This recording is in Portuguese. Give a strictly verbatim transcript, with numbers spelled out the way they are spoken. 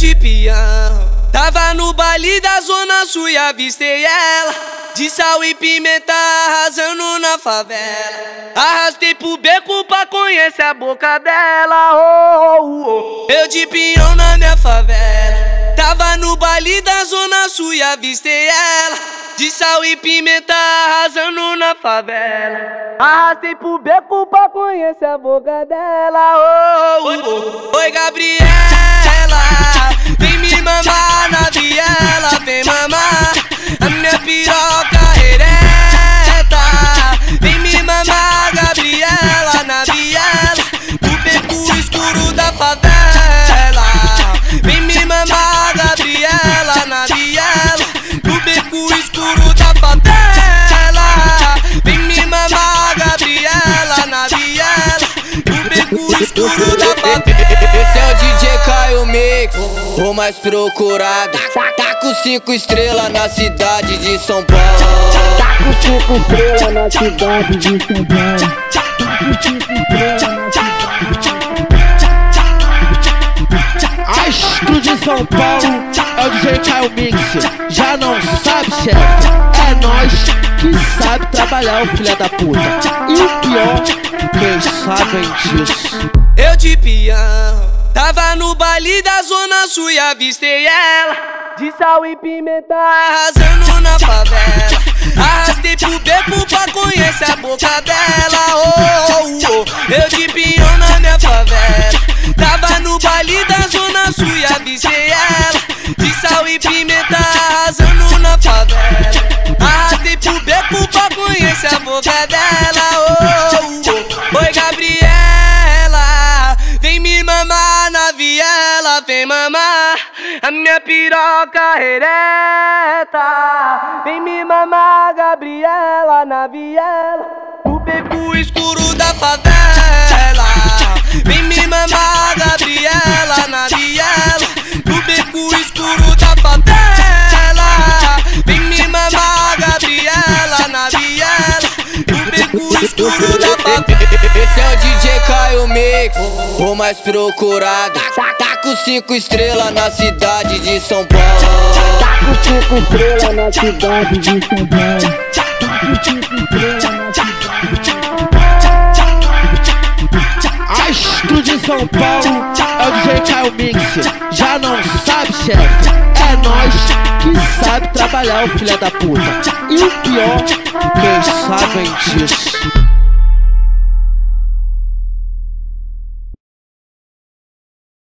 de pião. Tava no baile da Zona Sul e avistei ela, de sal e pimenta arrasando na favela. Arrastei pro beco pra conhecer a boca dela, oh, oh, oh. Eu de pião na minha favela. Tava no baile da Zona Sul e avistei ela, de sal e pimenta arrasando na favela. Arrastei pro beco pra conhecer a boca dela, oh, oh, oh. Oi, Gabriela, vem me mamar na viela, vem mamar a minha piroca ereta. Vem me mamar, Gabriela, na viela, no beco escuro da favela. Vem me mamar, Gabriela, na viela, no beco escuro da favela. Vem me mamar, Gabriela, na viela, no beco escuro da favela. Esse é o D J KaioMix, o mais procurado. Tá com cinco estrelas na cidade de São Paulo. Tá com cinco estrelas na cidade de São Paulo. Tá com cinco estrelas na cidade. Astro de São Paulo é o D J KaioMix. Já não sabe, chefe, é nós que sabe trabalhar, o filho da puta. E o pior, quem sabem disso. Eu de pião. Tava no baile da Zona Sul e avistei ela, de sal e pimenta arrasando na favela. Arrastei pro beco pra conhecer a boca dela, oh, oh, oh. Eu de pião na minha favela. Tava no baile da Zona Sul e avistei ela, de sal e pimenta arrasando na favela. Arrastei pro beco pra conhecer a boca dela, oh, oh, oh. Oi, Gabriela, vem me mamar na viela, vem mamar a minha piroca ereta. Vem me mamar, Gabriela, na viela, no beco escuro da favela. Vem me mamar, Gabriela, na viela, no beco escuro da favela. Vem me mamar, Gabriela, na viela, no beco escuro da favela. Esse é o D J KaioMix, o mais procurado. Tá com cinco estrelas na cidade de São Paulo. Tá com cinco estrelas na cidade de São Paulo. Tá com cinco estrelas na cidade. Astro de São Paulo é o D J KaioMix. Já não sabe, chefe, é nós que sabe trabalhar, o filho da puta. E o pior, quem sabem disso.